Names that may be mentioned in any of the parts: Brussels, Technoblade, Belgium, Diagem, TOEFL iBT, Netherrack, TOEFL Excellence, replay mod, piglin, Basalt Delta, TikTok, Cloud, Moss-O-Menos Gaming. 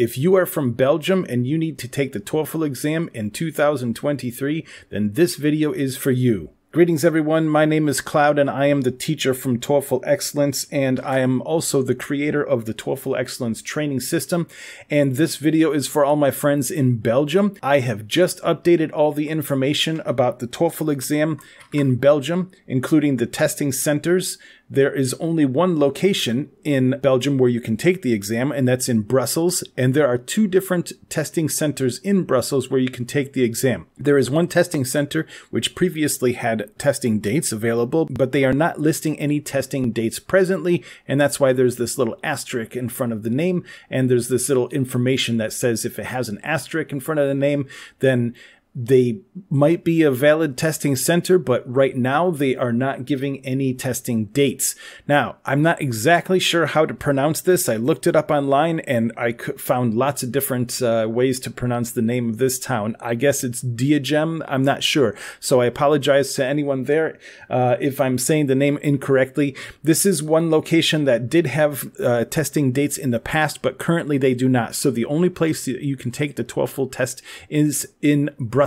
If you are from Belgium and you need to take the TOEFL exam in 2023, then this video is for you. Greetings everyone, my name is Cloud and I am the teacher from TOEFL Excellence, and I am also the creator of the TOEFL Excellence training system, and this video is for all my friends in Belgium. I have just updated all the information about the TOEFL exam in Belgium, including the testing centers. There is only one location in Belgium where you can take the exam, and that's in Brussels, and there are two different testing centers in Brussels where you can take the exam. There is one testing center which previously had testing dates available, but they are not listing any testing dates presently, and that's why there's this little asterisk in front of the name, and there's this little information that says if it has an asterisk in front of the name, then they might be a valid testing center, but right now they are not giving any testing dates. Now, I'm not exactly sure how to pronounce this. I looked it up online and I found lots of different ways to pronounce the name of this town. I guess it's Diagem. I'm not sure. So I apologize to anyone there if I'm saying the name incorrectly. This is one location that did have testing dates in the past, but currently they do not. So the only place that you can take the TOEFL test is in Brussels.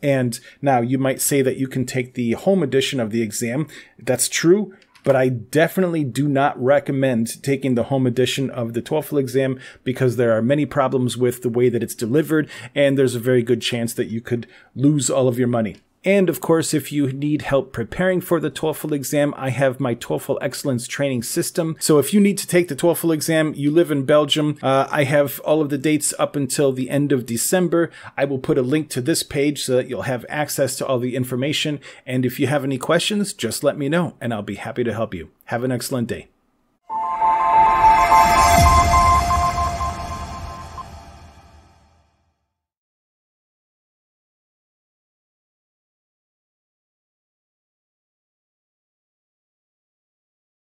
And now you might say that you can take the home edition of the exam. That's true, but I definitely do not recommend taking the home edition of the TOEFL exam because there are many problems with the way that it's delivered, and there's a very good chance that you could lose all of your money. And of course, if you need help preparing for the TOEFL exam, I have my TOEFL Excellence training system. So if you need to take the TOEFL exam, you live in Belgium, I have all of the dates up until the end of December. I will put a link to this page so that you'll have access to all the information. And if you have any questions, just let me know and I'll be happy to help you. Have an excellent day.